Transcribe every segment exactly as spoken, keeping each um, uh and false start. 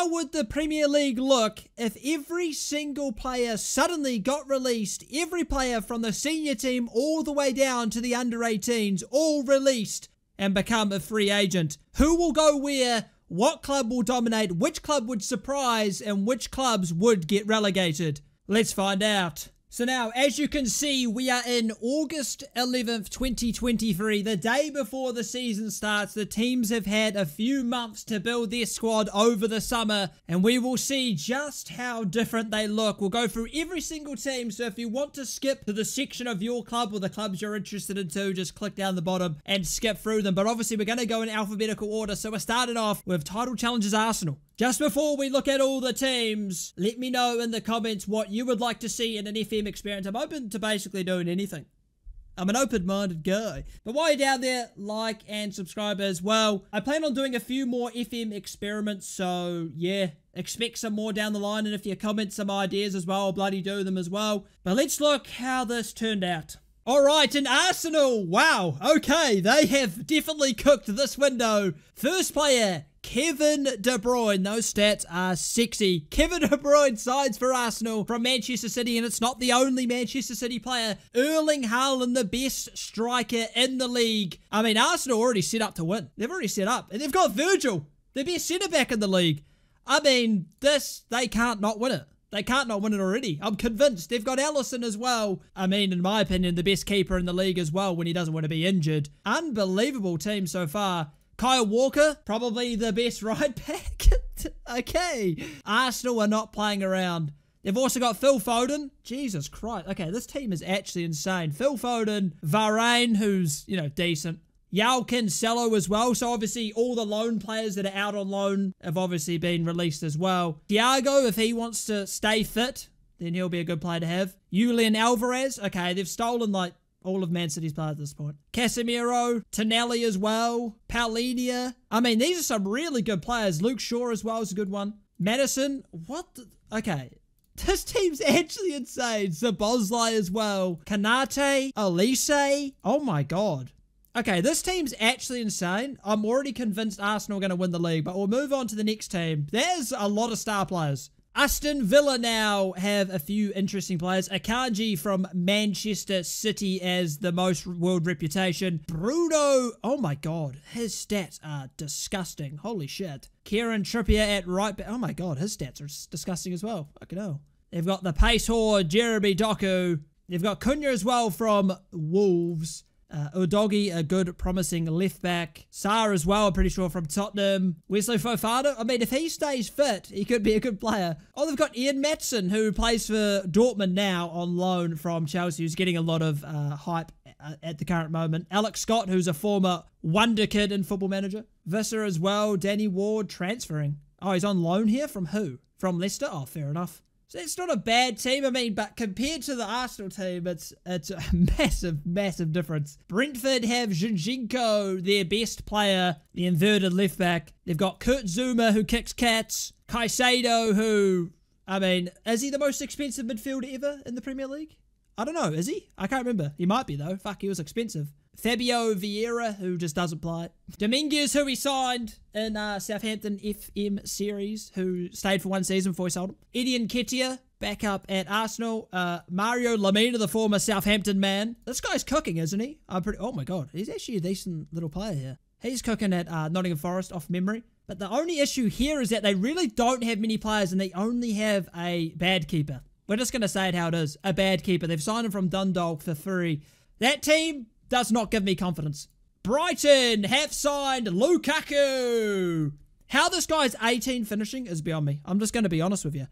How would the Premier League look if every single player suddenly got released? Every player from the senior team all the way down to the under eighteens, all released and become a free agent. Who will go where? What club will dominate? Which club would surprise? And which clubs would get relegated? Let's find out. So now, as you can see, we are in August eleventh, twenty twenty-three. The day before the season starts, the teams have had a few months to build their squad over the summer, and we will see just how different they look. We'll go through every single team, so if you want to skip to the section of your club or the clubs you're interested in too, just click down the bottom and skip through them. But obviously, we're going to go in alphabetical order, so we're starting off with title challengers Arsenal. Just before we look at all the teams, let me know in the comments what you would like to see in an F M experience. I'm open to basically doing anything. I'm an open-minded guy. But while you're down there, like and subscribe as well. I plan on doing a few more F M experiments, so yeah, expect some more down the line. And if you comment some ideas as well, I'll bloody do them as well. But let's look how this turned out. Alright, and Arsenal, wow, okay, they have definitely cooked this window. First player, Kevin De Bruyne. Those stats are sexy. Kevin De Bruyne signs for Arsenal from Manchester City, and it's not the only Manchester City player. Erling Haaland, the best striker in the league. I mean, Arsenal already set up to win. They've already set up, and they've got Virgil, the best centre-back in the league. I mean, this, they can't not win it. They can't not win it already. I'm convinced. They've got Alisson as well. I mean, in my opinion, the best keeper in the league as well when he doesn't want to be injured. Unbelievable team so far. Kyle Walker, probably the best right back. Okay. Arsenal are not playing around. They've also got Phil Foden. Jesus Christ. Okay, this team is actually insane. Phil Foden, Varane, who's, you know, decent. Joao Cancelo as well, so obviously all the loan players that are out on loan have obviously been released as well. Thiago, if he wants to stay fit, then he'll be a good player to have. Julian Alvarez, okay, they've stolen like all of Man City's players at this point. Casemiro, Tonali as well, Paulinho. I mean, these are some really good players. Luke Shaw as well is a good one. Madison, what the, okay. This team's actually insane. Szoboszlai as well. Canate, Alise, oh my god. Okay, this team's actually insane. I'm already convinced Arsenal are going to win the league, but we'll move on to the next team. There's a lot of star players. Aston Villa now have a few interesting players. Akanji from Manchester City as the most world reputation. Bruno, oh my god, his stats are disgusting. Holy shit. Kieran Trippier at right back. Oh my god, his stats are disgusting as well. Fucking hell. They've got the pace whore, Jeremy Doku. They've got Cunha as well from Wolves. Uh, Udogie, a good, promising left-back. Saar as well, I'm pretty sure, from Tottenham. Wesley Fofana, I mean, if he stays fit, he could be a good player. Oh, they've got Ian Matson, who plays for Dortmund now on loan from Chelsea, who's getting a lot of uh, hype at the current moment. Alex Scott, who's a former wonder kid in Football Manager. Visser as well, Danny Ward transferring. Oh, he's on loan here? From who? From Leicester? Oh, fair enough. So it's not a bad team, I mean, but compared to the Arsenal team, it's it's a massive, massive difference. Brentford have Zinchenko, their best player, the inverted left-back. They've got Kurt Zouma, who kicks cats. Caicedo, who, I mean, is he the most expensive midfielder ever in the Premier League? I don't know, is he? I can't remember. He might be, though. Fuck, he was expensive. Fabio Vieira, who just doesn't play. Dominguez, who he signed in uh, Southampton F M series, who stayed for one season before he sold him. Eddie Nketiah, back up at Arsenal. Uh, Mario Lamina, the former Southampton man. This guy's cooking, isn't he? I'm pretty. Oh my god, he's actually a decent little player here. He's cooking at uh, Nottingham Forest off memory. But the only issue here is that they really don't have many players and they only have a bad keeper. We're just going to say it how it is. A bad keeper. They've signed him from Dundalk for free. That team does not give me confidence. Brighton have signed Lukaku. How this guy's eighteen finishing is beyond me. I'm just going to be honest with you.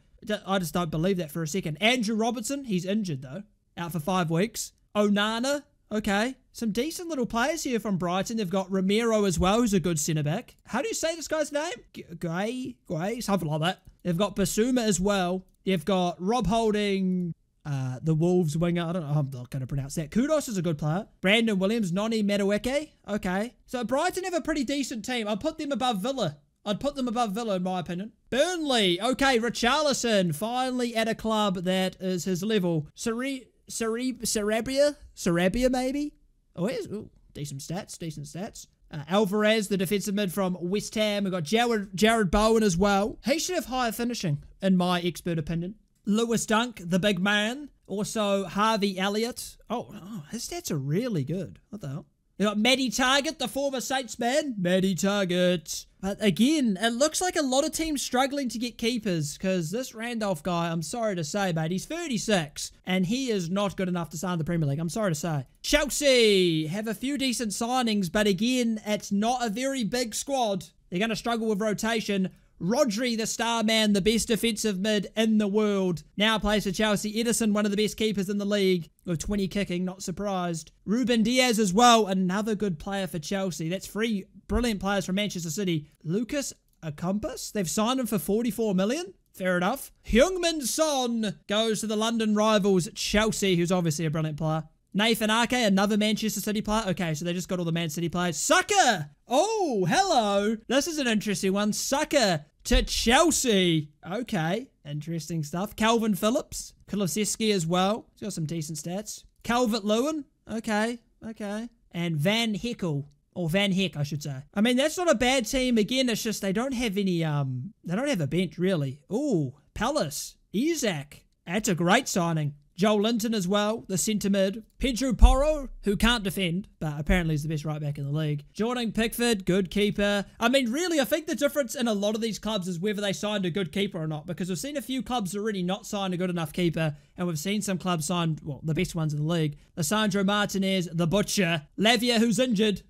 I just don't believe that for a second. Andrew Robertson, he's injured though. Out for five weeks. Onana, okay. Some decent little players here from Brighton. They've got Romero as well, who's a good centre-back. How do you say this guy's name? Gray? Gray? Something like that. They've got Basuma as well. They've got Rob Holding, Uh, the Wolves winger. I don't know. I'm not going to pronounce that. Kudos is a good player. Brandon Williams, Noni Madueke. Okay. So Brighton have a pretty decent team. I'd put them above Villa. I'd put them above Villa in my opinion. Burnley. Okay. Richarlison finally at a club that is his level. Sere Sere Sarabia? Sarabia maybe? Oh, it is. Ooh, decent stats. Decent stats. Uh, Alvarez, the defensive mid from West Ham. We've got Jarrod, Jarrod Bowen as well. He should have higher finishing, in my expert opinion. Lewis Dunk, the big man. Also, Harvey Elliott. Oh, oh, his stats are really good. What the hell? We've got Matty Target, the former Saints man. Matty Target. But again, it looks like a lot of teams struggling to get keepers because this Randolph guy, I'm sorry to say, mate, he's thirty-six and he is not good enough to sign the Premier League. I'm sorry to say. Chelsea have a few decent signings, but again, it's not a very big squad. They're going to struggle with rotation. Rodri, the star man, the best defensive mid in the world. Now plays for Chelsea. Edison, one of the best keepers in the league. With twenty kicking, not surprised. Ruben Diaz as well, another good player for Chelsea. That's three brilliant players from Manchester City. Lucas Ocampos, they've signed him for forty-four million. Fair enough. Heung-min Son goes to the London rivals Chelsea, who's obviously a brilliant player. Nathan Ake, another Manchester City player. Okay, so they just got all the Man City players. Saka! Oh, hello! This is an interesting one. Saka to Chelsea. Okay, interesting stuff. Calvin Phillips. Kulusevski as well. He's got some decent stats. Calvert-Lewin. Okay, okay. And Van Heckel. Or Van Heck, I should say. I mean, that's not a bad team. Again, it's just they don't have any, um... they don't have a bench, really. Ooh, Palace. Isak. That's a great signing. Joel Linton as well, the centre mid. Pedro Porro, who can't defend, but apparently is the best right back in the league. Jordan Pickford, good keeper. I mean, really, I think the difference in a lot of these clubs is whether they signed a good keeper or not, because we've seen a few clubs already not sign a good enough keeper, and we've seen some clubs sign, well, the best ones in the league. Lissandro Martinez, the butcher. Lavia, who's injured.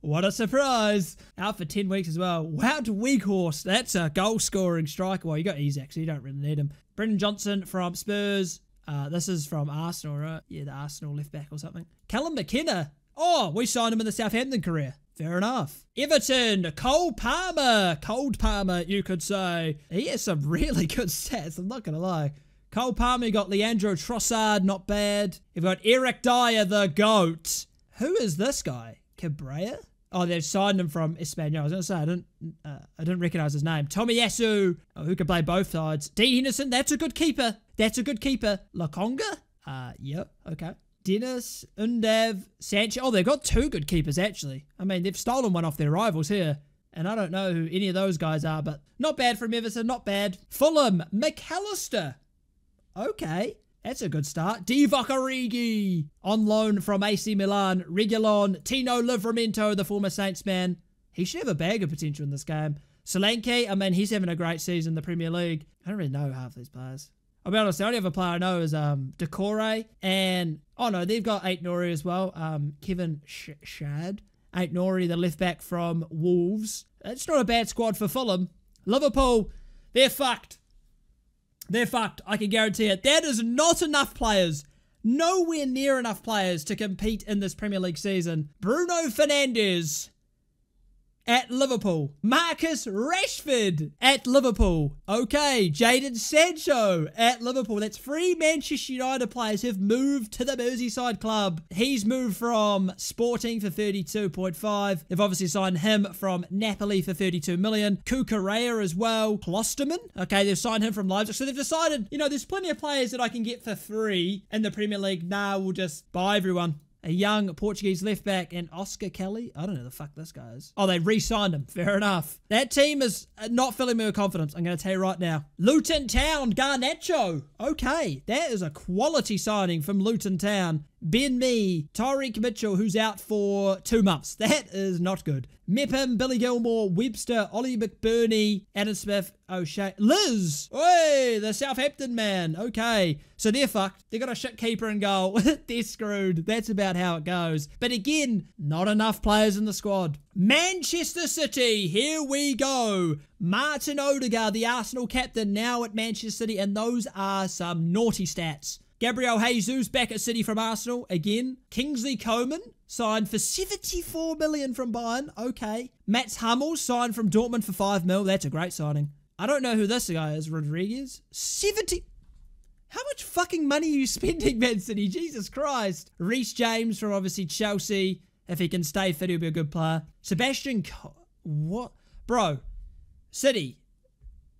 What a surprise. Out for ten weeks as well. Wout Weghorst, that's a goal-scoring striker. Well, you got Isak, so you don't really need him. Brendan Johnson from Spurs. Uh, this is from Arsenal, right? Yeah, the Arsenal left back or something. Callum McKenna. Oh, we signed him in the Southampton career. Fair enough. Everton, Cole Palmer. Cold Palmer, you could say. He has some really good stats, I'm not going to lie. Cole Palmer, you got Leandro Trossard, not bad. You've got Eric Dyer, the GOAT. Who is this guy? Cabrera? Oh, they've signed him from Espanyol. I was going to say, I didn't, uh, I didn't recognise his name. Tomiyasu, oh, who can play both sides. Dean Henderson, that's a good keeper. That's a good keeper. Lokonga? Uh, yep, okay. Dennis, Undav, Sancho. Oh, they've got two good keepers, actually. I mean, they've stolen one off their rivals here. And I don't know who any of those guys are, but not bad from Everton, not bad. Fulham, McAllister. Okay, that's a good start. Divock Origi on loan from A C Milan. Reguilon, Tino Livramento, the former Saints man. He should have a bag of potential in this game. Solanke, I mean, he's having a great season in the Premier League. I don't really know half these players. I'll be honest, the only other player I know is um, Decore and... Oh, no, they've got Eight Nori as well. Um, Kevin Sh Shard. Eight Nori, the left back from Wolves. It's not a bad squad for Fulham. Liverpool, they're fucked. They're fucked, I can guarantee it. That is not enough players. Nowhere near enough players to compete in this Premier League season. Bruno Fernandes at Liverpool. Marcus Rashford at Liverpool. Okay, Jadon Sancho at Liverpool. That's three Manchester United players have moved to the Merseyside club. He's moved from Sporting for thirty-two point five. They've obviously signed him from Napoli for thirty-two million. Kukurea as well. Klosterman. Okay, they've signed him from Leipzig. So they've decided, you know, there's plenty of players that I can get for free in the Premier League. Nah, we'll just buy everyone. A young Portuguese left back and Oscar Kelly. I don't know who the fuck this guy is. Oh, they re-signed him. Fair enough. That team is not filling me with confidence. I'm going to tell you right now. Luton Town, Garnacho. Okay, that is a quality signing from Luton Town. Ben Mee, Tyreek Mitchell, who's out for two months. That is not good. Mepham, Billy Gilmore, Webster, Ollie McBurney, Adam Smith, O'Shea, Liz. Oi, the Southampton man. Okay, so they're fucked. They got a shit keeper in goal. They're screwed. That's about how it goes. But again, not enough players in the squad. Manchester City, here we go. Martin Odegaard, the Arsenal captain, now at Manchester City, and those are some naughty stats. Gabriel Jesus back at City from Arsenal again. Kingsley Coman signed for seventy-four million from Bayern. Okay. Mats Hummels signed from Dortmund for five mil. That's a great signing. I don't know who this guy is. Rodriguez. seventy. How much fucking money are you spending, Man City? Jesus Christ. Reece James from obviously Chelsea. If he can stay fit, he'll be a good player. Sebastian Co What? Bro. City.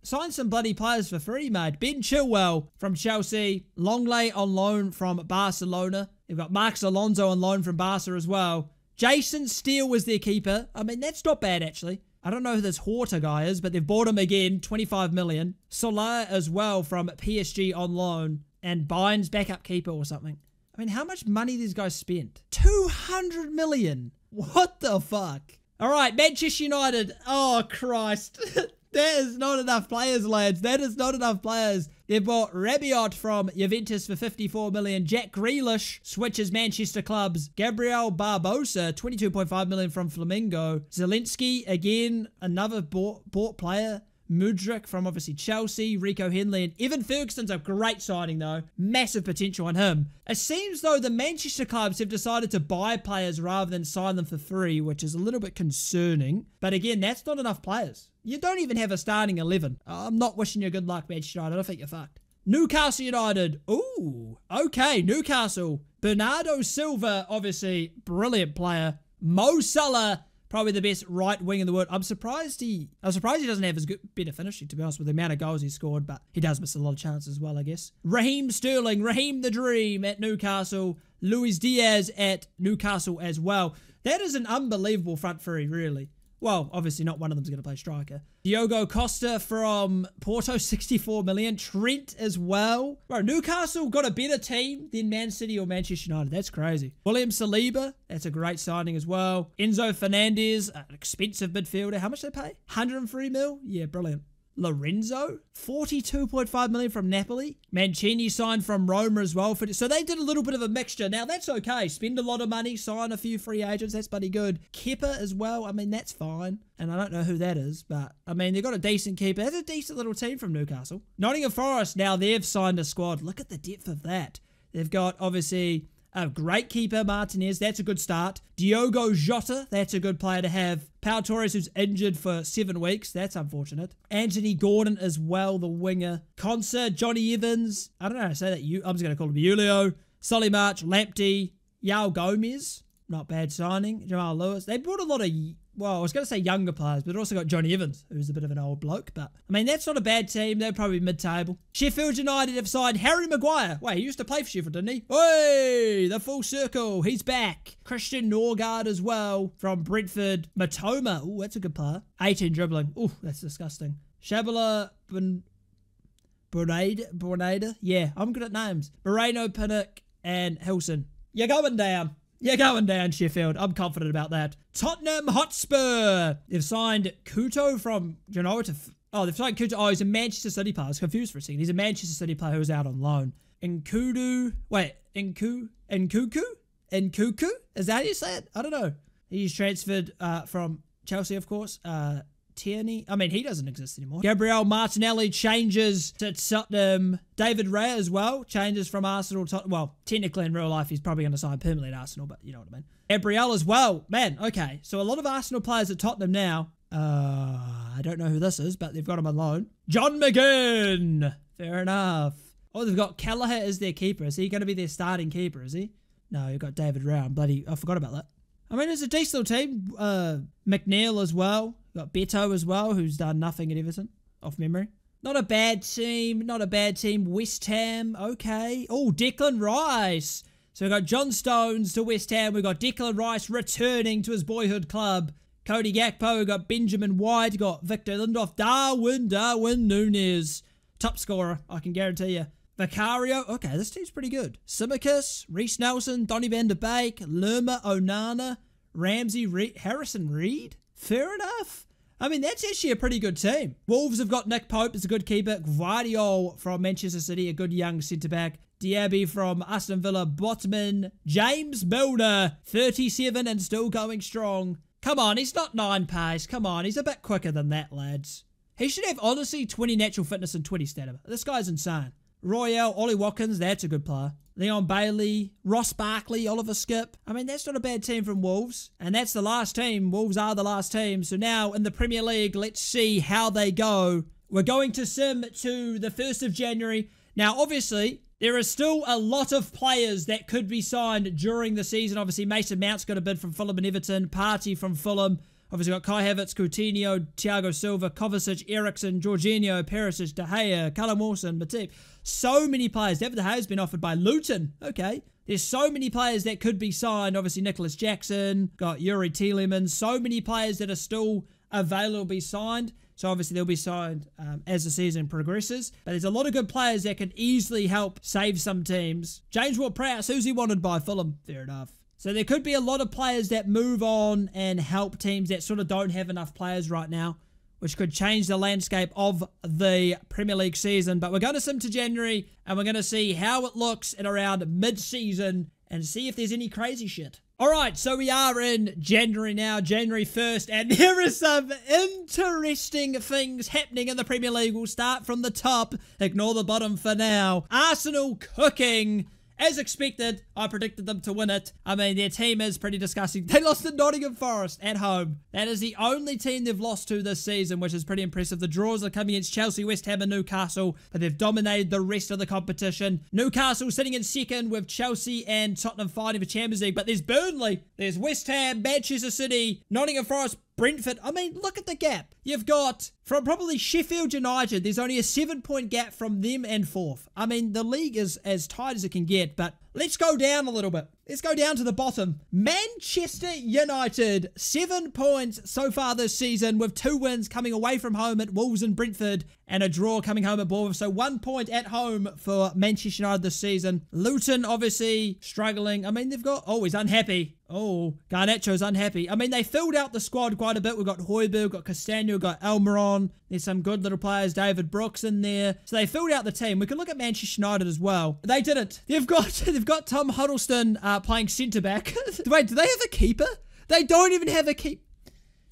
Sign some bloody players for free, mate. Ben Chilwell from Chelsea. Longley on loan from Barcelona. You've got Marcos Alonso on loan from Barca as well. Jason Steele was their keeper. I mean, that's not bad, actually. I don't know who this Horta guy is, but they've bought him again, twenty-five million. Solar as well from P S G on loan, and Bynes backup keeper or something. I mean, how much money these guys spent? two hundred million. What the fuck? All right, Manchester United. Oh, Christ. That is not enough players, lads. That is not enough players. They've bought Rabiot from Juventus for fifty-four million. Jack Grealish switches Manchester clubs. Gabriel Barbosa, twenty-two point five million from Flamengo. Zelinski, again, another bought, bought player. Mudryk from obviously Chelsea. Rico Henley and Evan Ferguson's a great signing though. Massive potential on him. It seems though the Manchester clubs have decided to buy players rather than sign them for free, which is a little bit concerning. But again, that's not enough players. You don't even have a starting eleven. I'm not wishing you good luck, Manchester United. I think you're fucked. Newcastle United. Ooh. Okay, Newcastle. Bernardo Silva, obviously brilliant player. Mo Salah, probably the best right wing in the world. I'm surprised he I'm surprised he doesn't have as good better finishing, to be honest, with the amount of goals he scored, but he does miss a lot of chances as well, I guess. Raheem Sterling, Raheem the Dream at Newcastle. Luis Diaz at Newcastle as well. That is an unbelievable front three, really. Well, obviously not one of them's going to play striker. Diogo Costa from Porto, sixty-four million. Trent as well. Bro, Newcastle got a better team than Man City or Manchester United. That's crazy. William Saliba, that's a great signing as well. Enzo Fernandez, an expensive midfielder. How much they pay? one hundred and three mil? Yeah, brilliant. Lorenzo, forty-two point five million from Napoli. Mancini signed from Roma as well. For, so they did a little bit of a mixture. Now, that's okay. Spend a lot of money, sign a few free agents. That's bloody good. Kepa as well. I mean, that's fine. And I don't know who that is, but, I mean, they've got a decent keeper. That's a decent little team from Newcastle. Nottingham Forest, now they've signed a squad. Look at the depth of that. They've got, obviously, a great keeper, Martinez. That's a good start. Diogo Jota. That's a good player to have. Pau Torres, who's injured for seven weeks. That's unfortunate. Anthony Gordon as well, the winger. Konsa, Johnny Evans. I don't know how to say that. You, I'm just going to call him Julio. Solly March, Lamptey. Yao Gomez. Not bad signing. Jamal Lewis. They brought a lot of... Well, I was going to say younger players, but it also got Johnny Evans, who's a bit of an old bloke. But, I mean, that's not a bad team. They're probably mid-table. Sheffield United have signed Harry Maguire. Wait, he used to play for Sheffield, didn't he? Hey, the full circle. He's back. Christian Norgard as well from Brentford. Matoma. Oh, that's a good player. eighteen dribbling. Oh, that's disgusting. Shabala Bruneda. Yeah, I'm good at names. Moreno, Pinnock, and Hilson. You're going down. You're going down, Sheffield. I'm confident about that. Tottenham Hotspur. They've signed Couto from Genoa to... Oh, they've signed Couto. Oh, he's a Manchester City player. I was confused for a second. He's a Manchester City player who's out on loan. Nkudu... Wait, Nku... Nkuku? Nkuku? Is that how you say it? I don't know. He's transferred uh, from Chelsea, of course. Uh, Tierney. I mean, he doesn't exist anymore. Gabriel Martinelli changes to Tottenham. David Raya as well changes from Arsenal to... Well, technically in real life, he's probably going to sign permanently at Arsenal, but you know what I mean. Gabriel as well. Man, okay. So a lot of Arsenal players at Tottenham now. Uh, I don't know who this is, but they've got him on loan. John McGinn. Fair enough. Oh, they've got Kelleher as their keeper. Is he going to be their starting keeper, is he? No, you've got David Raya. Bloody... I forgot about that. I mean, it's a decent little team. Uh, McNeil as well. Got Beto as well, who's done nothing at Everton, off memory. Not a bad team, not a bad team. West Ham, okay. Oh, Declan Rice. So we've got John Stones to West Ham. We've got Declan Rice returning to his boyhood club. Cody Gakpo, we've got Benjamin White, we've got Victor Lindelof, Darwin, Darwin Núñez. Top scorer, I can guarantee you. Vicario, okay, this team's pretty good. Tsimikas, Reece Nelson, Donny van de Beek, Lerma, Onana, Ramsey, Re Harrison Reed. Fair enough. I mean, that's actually a pretty good team. Wolves have got Nick Pope as a good keeper. Guardiol from Manchester City, a good young centre-back. Diaby from Aston Villa. Botman. James Milner, thirty-seven and still going strong. Come on, he's not nine pace. Come on, he's a bit quicker than that, lads. He should have, honestly, twenty natural fitness and twenty stamina. This guy's insane. Royale, Ollie Watkins, that's a good player. Leon Bailey, Ross Barkley, Oliver Skipp. I mean, that's not a bad team from Wolves. And that's the last team. Wolves are the last team. So now in the Premier League, let's see how they go. We're going to sim to the first of January. Now, obviously, there are still a lot of players that could be signed during the season. Obviously, Mason Mount's got a bid from Fulham and Everton. Partey from Fulham. Obviously, got Kai Havertz, Coutinho, Thiago Silva, Kovacic, Eriksen, Jorginho, Perisic, De Gea, Callum Wilson, Matip. So many players. David De Gea's been offered by Luton. Okay. There's so many players that could be signed. Obviously, Nicholas Jackson, got Yuri Tielemans. So many players that are still available to be signed. So obviously they'll be signed um, as the season progresses. But there's a lot of good players that could easily help save some teams. James Ward-Prowse, who's he wanted by Fulham? Fair enough. So there could be a lot of players that move on and help teams that sort of don't have enough players right now, which could change the landscape of the Premier League season. But we're going to sim to January, and we're going to see how it looks at around mid-season and see if there's any crazy shit. All right, so we are in January now, January first, and there are some interesting things happening in the Premier League. We'll start from the top, ignore the bottom for now. Arsenal cooking. As expected, I predicted them to win it. I mean, their team is pretty disgusting. They lost to Nottingham Forest at home. That is the only team they've lost to this season, which is pretty impressive. The draws are coming against Chelsea, West Ham and Newcastle, but they've dominated the rest of the competition. Newcastle sitting in second with Chelsea and Tottenham fighting for Champions League, but there's Burnley, there's West Ham, Manchester City, Nottingham Forest, Brentford. I mean, look at the gap. You've got, from probably Sheffield United, there's only a seven-point gap from them and fourth. I mean, the league is as tight as it can get, but let's go down a little bit. Let's go down to the bottom. Manchester United, seven points so far this season with two wins coming away from home at Wolves and Brentford and a draw coming home at Bournemouth. So one point at home for Manchester United this season. Luton obviously struggling. I mean, they've got... Oh, he's unhappy. Oh, Garnacho's unhappy. I mean, they filled out the squad quite a bit. We've got Højbjerg, we've got Castagne, we've got Almiron. There's some good little players. David Brooks in there. So they filled out the team. We can look at Manchester United as well. They didn't. They've got, they've got Tom Huddleston... Uh, Uh, playing centre-back. Wait, do they have a keeper? They don't even have a keep.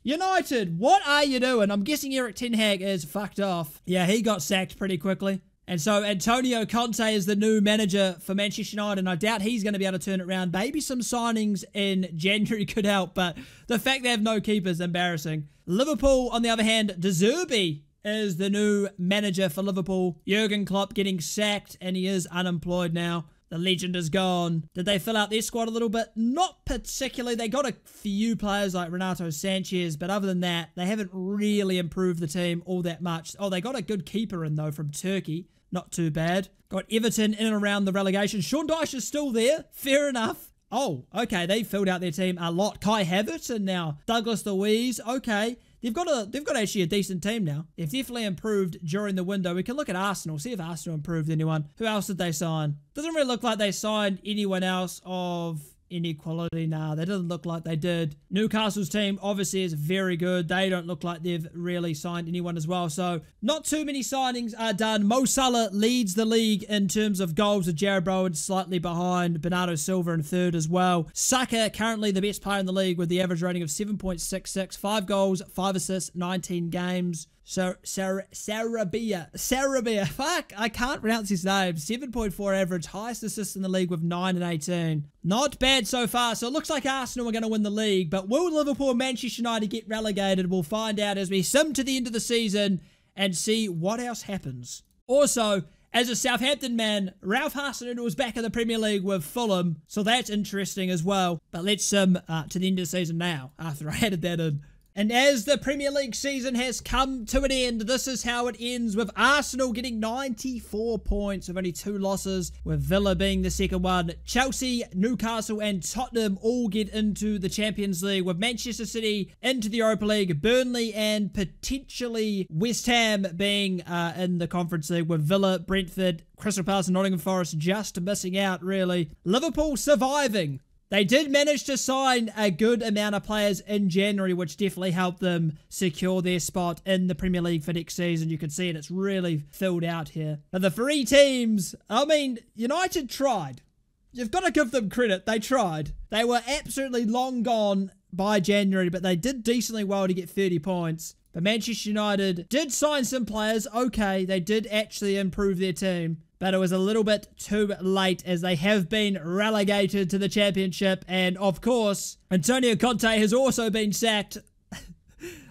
United, what are you doing? I'm guessing Eric Ten Hag is fucked off. Yeah, he got sacked pretty quickly. And so Antonio Conte is the new manager for Manchester United, and I doubt he's going to be able to turn it around. Maybe some signings in January could help, but the fact they have no keepers is embarrassing. Liverpool, on the other hand, De Zerbi is the new manager for Liverpool. Jurgen Klopp getting sacked, and he is unemployed now. The legend is gone. Did they fill out their squad a little bit? Not particularly. They got a few players like Renato Sanchez, but other than that, they haven't really improved the team all that much. Oh, they got a good keeper in, though, from Turkey. Not too bad. Got Everton in and around the relegation. Sean Dyche is still there. Fair enough. Oh, okay. They filled out their team a lot. Kai Havertz and now Douglas Luiz. Okay. They've got a, they've got actually a decent team now. They've definitely improved during the window. We can look at Arsenal, see if Arsenal improved anyone. Who else did they sign? Doesn't really look like they signed anyone else of any quality. Nah, they didn't look like they did. Newcastle's team obviously is very good. They don't look like they've really signed anyone as well. So not too many signings are done. Mo Salah leads the league in terms of goals with Jarrod Bowen slightly behind. Bernardo Silva in third as well. Saka currently the best player in the league with the average rating of seven point six six. Five goals, five assists, nineteen games. So Sarabia, Sarabia, fuck, I can't pronounce his name. seven point four average, highest assist in the league with nine and eighteen. Not bad so far. So it looks like Arsenal are going to win the league, but will Liverpool and Manchester United get relegated? We'll find out as we sim to the end of the season and see what else happens. Also, as a Southampton man, Ralph Hasenhuttl was back in the Premier League with Fulham, so that's interesting as well. But let's sim uh, to the end of the season now after I added that in. And as the Premier League season has come to an end, this is how it ends, with Arsenal getting ninety-four points with only two losses, with Villa being the second one. Chelsea, Newcastle and Tottenham all get into the Champions League, with Manchester City into the Europa League, Burnley and potentially West Ham being uh, in the Conference League, with Villa, Brentford, Crystal Palace and Nottingham Forest just missing out, really. Liverpool surviving. They did manage to sign a good amount of players in January, which definitely helped them secure their spot in the Premier League for next season. You can see it. It's really filled out here. But the three teams, I mean, United tried. You've got to give them credit. They tried. They were absolutely long gone by January, but they did decently well to get thirty points. But Manchester United did sign some players. Okay, they did actually improve their team. But it was a little bit too late as they have been relegated to the Championship. And, of course, Antonio Conte has also been sacked.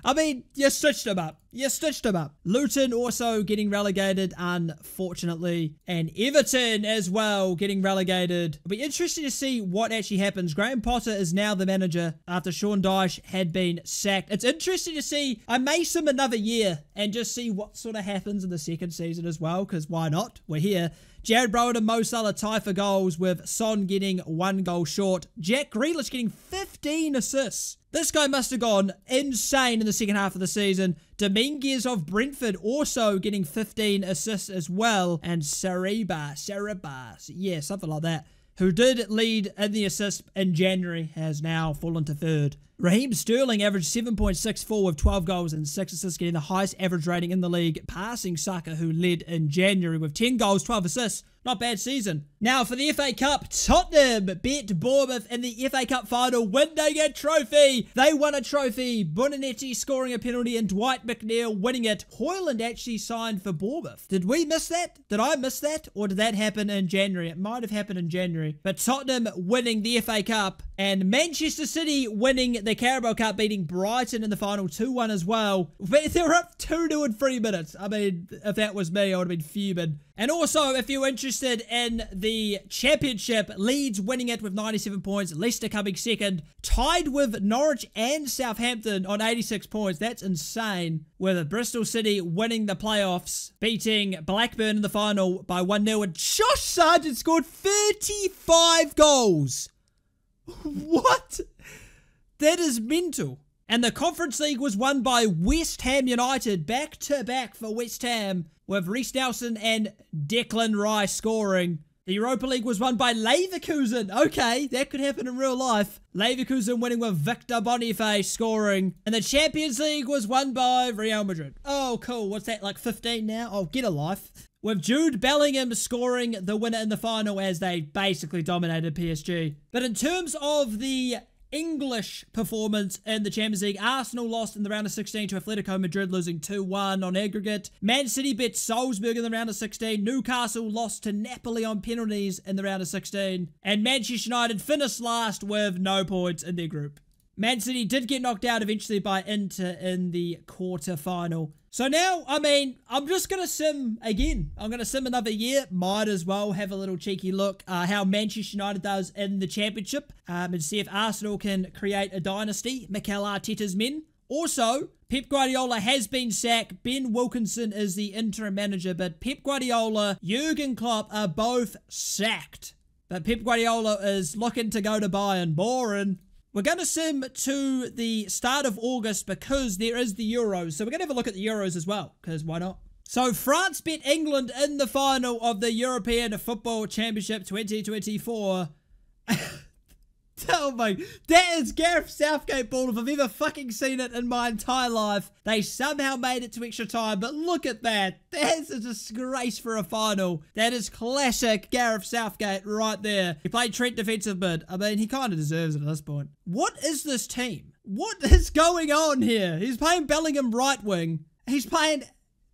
I mean, you stitched him up. you stitched him up. Luton also getting relegated, unfortunately. And Everton as well getting relegated. It'll be interesting to see what actually happens. Graham Potter is now the manager after Sean Dyche had been sacked. It's interesting to see. I may sim another year and just see what sort of happens in the second season as well, because why not? We're here. Jared Bowen and Mo Salah tie for goals, with Son getting one goal short. Jack Grealish getting fifteen assists. This guy must have gone insane in the second half of the season. Dominguez of Brentford also getting fifteen assists as well. And Sariba, Sariba, yeah, something like that, who did lead in the assist in January, has now fallen to third. Raheem Sterling averaged seven point six four with twelve goals and six assists, getting the highest average rating in the league, passing Saka, who led in January with ten goals, twelve assists. Not bad season. Now for the F A Cup, Tottenham beat Bournemouth in the F A Cup final, winning a trophy. They won a trophy. Bonanetti scoring a penalty and Dwight McNeil winning it. Haaland actually signed for Bournemouth. Did we miss that? Did I miss that? Or did that happen in January? It might have happened in January. But Tottenham winning the F A Cup, and Manchester City winning the Carabao Cup, beating Brighton in the final two one as well. They were up two nil in three minutes. I mean, if that was me, I would have been fuming. And also, if you're interested in the championship, Leeds winning it with ninety-seven points, Leicester coming second, tied with Norwich and Southampton on eighty-six points. That's insane. With Bristol City winning the playoffs, beating Blackburn in the final by one nil, and Josh Sargent scored thirty-five goals. What? That is mental. And the Conference League was won by West Ham United, back-to-back for West Ham, with Reece Nelson and Declan Rice scoring. The Europa League was won by Leverkusen. Okay, that could happen in real life. Leverkusen winning with Victor Boniface scoring. And the Champions League was won by Real Madrid. Oh, cool. What's that, like fifteen now? Oh, get a life. With Jude Bellingham scoring the winner in the final, as they basically dominated P S G. But in terms of the English performance in the Champions League, Arsenal lost in the round of sixteen to Atletico Madrid, losing two one on aggregate. Man City beat Salzburg in the round of sixteen. Newcastle lost to Napoli on penalties in the round of sixteen. And Manchester United finished last with no points in their group. Man City did get knocked out eventually by Inter in the quarter-final. So now, I mean, I'm just going to sim again. I'm going to sim another year. Might as well have a little cheeky look uh, how Manchester United does in the championship, um, and see if Arsenal can create a dynasty. Mikel Arteta's men. Also, Pep Guardiola has been sacked. Ben Wilkinson is the interim manager, but Pep Guardiola, Jurgen Klopp are both sacked. But Pep Guardiola is looking to go to Bayern. Boring. We're going to sim to the start of August because there is the Euros. So we're going to have a look at the Euros as well, because why not? So France beat England in the final of the European Football Championship twenty twenty-four. Oh my, that is Gareth Southgate ball if I've ever fucking seen it in my entire life. They somehow made it to extra time, but look at that. That's a disgrace for a final. That is classic Gareth Southgate right there. He played Trent defensive mid. I mean, he kind of deserves it at this point. What is this team? What is going on here? He's playing Bellingham right wing. He's playing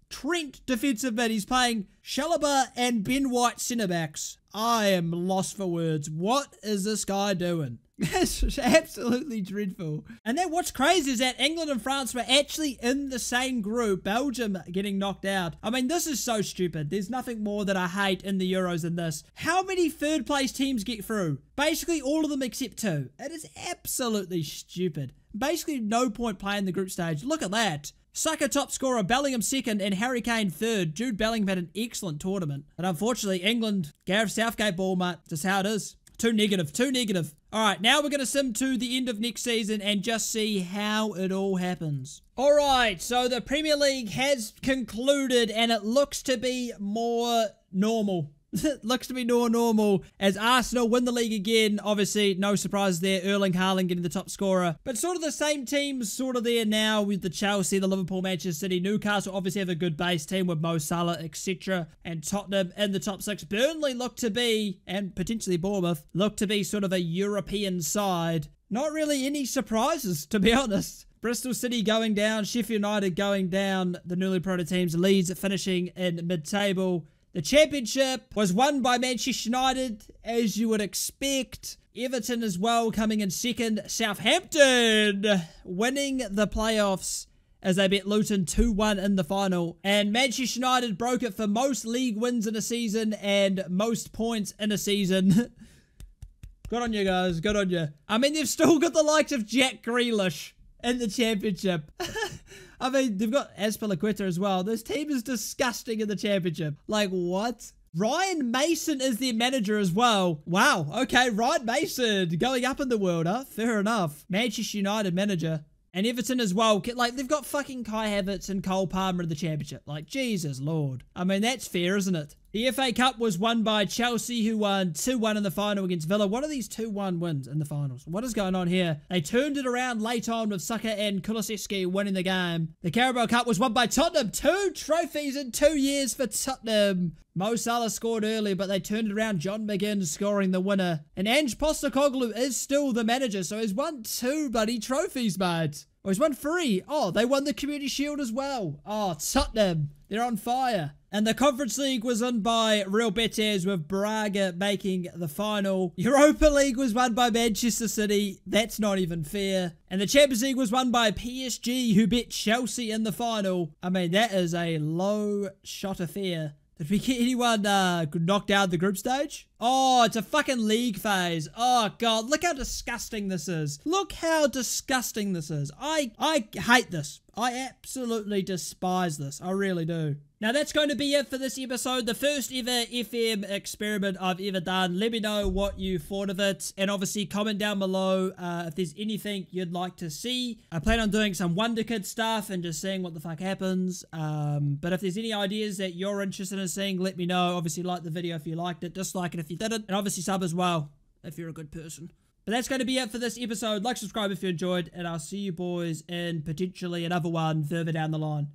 Trent defensive mid. He's playing Shalaba and Ben White centre backs. I am lost for words. What is this guy doing? That's absolutely dreadful. And then what's crazy is that England and France were actually in the same group. Belgium getting knocked out. I mean, this is so stupid. There's nothing more that I hate in the Euros than this. How many third place teams get through? Basically all of them except two. It is absolutely stupid. Basically no point playing the group stage. Look at that. Saka top scorer, Bellingham second, and Harry Kane third. Jude Bellingham had an excellent tournament. And unfortunately, England, Gareth Southgate ball, mate. Just how it is. Too negative, too negative. Alright, now we're going to sim to the end of next season and just see how it all happens. Alright, so the Premier League has concluded and it looks to be more normal. It looks to be more normal as Arsenal win the league again. Obviously, no surprise there. Erling Haaland getting the top scorer. But sort of the same teams sort of there now with the Chelsea, the Liverpool, Manchester City, Newcastle obviously have a good base team with Mo Salah, et cetera. And Tottenham in the top six. Burnley look to be, and potentially Bournemouth, look to be sort of a European side. Not really any surprises, to be honest. Bristol City going down, Sheffield United going down, the newly promoted teams, Leeds finishing in mid-table. The championship was won by Manchester United, as you would expect. Everton as well coming in second. Southampton winning the playoffs as they beat Luton two one in the final. And Manchester United broke it for most league wins in a season and most points in a season. Good on you guys, good on you. I mean, they've still got the likes of Jack Grealish in the championship. I mean, they've got Azpilicueta as well. This team is disgusting in the championship. Like, what? Ryan Mason is their manager as well. Wow, okay, Ryan Mason going up in the world, huh? Fair enough. Manchester United manager. And Everton as well. Like, they've got fucking Kai Havertz and Cole Palmer in the championship. Like, Jesus Lord. I mean, that's fair, isn't it? The F A Cup was won by Chelsea, who won two one in the final against Villa. What are these two one wins in the finals? What is going on here? They turned it around late on with Saka and Kulusevski winning the game. The Carabao Cup was won by Tottenham. Two trophies in two years for Tottenham. Mo Salah scored early, but they turned it around. John McGinn scoring the winner. And Ange Postecoglou is still the manager, so he's won two bloody trophies, mate. Oh, he's won three. Oh, they won the Community Shield as well. Oh, Tottenham. They're on fire. And the Conference League was won by Real Betis, with Braga making the final. Europa League was won by Manchester City. That's not even fair. And the Champions League was won by P S G, who beat Chelsea in the final. I mean, that is a low shot affair. Did we get anyone uh, knocked out of the group stage? Oh, it's a fucking league phase. Oh, God. Look how disgusting this is. Look how disgusting this is. I, I hate this. I absolutely despise this. I really do. Now, that's going to be it for this episode. The first ever F M experiment I've ever done. Let me know what you thought of it. And obviously, comment down below uh, if there's anything you'd like to see. I plan on doing some Wonderkid stuff and just seeing what the fuck happens. Um, but if there's any ideas that you're interested in seeing, let me know. Obviously, like the video if you liked it. Dislike it if you didn't. And obviously, sub as well if you're a good person. But that's going to be it for this episode. Like, subscribe if you enjoyed. And I'll see you boys in potentially another one further down the line.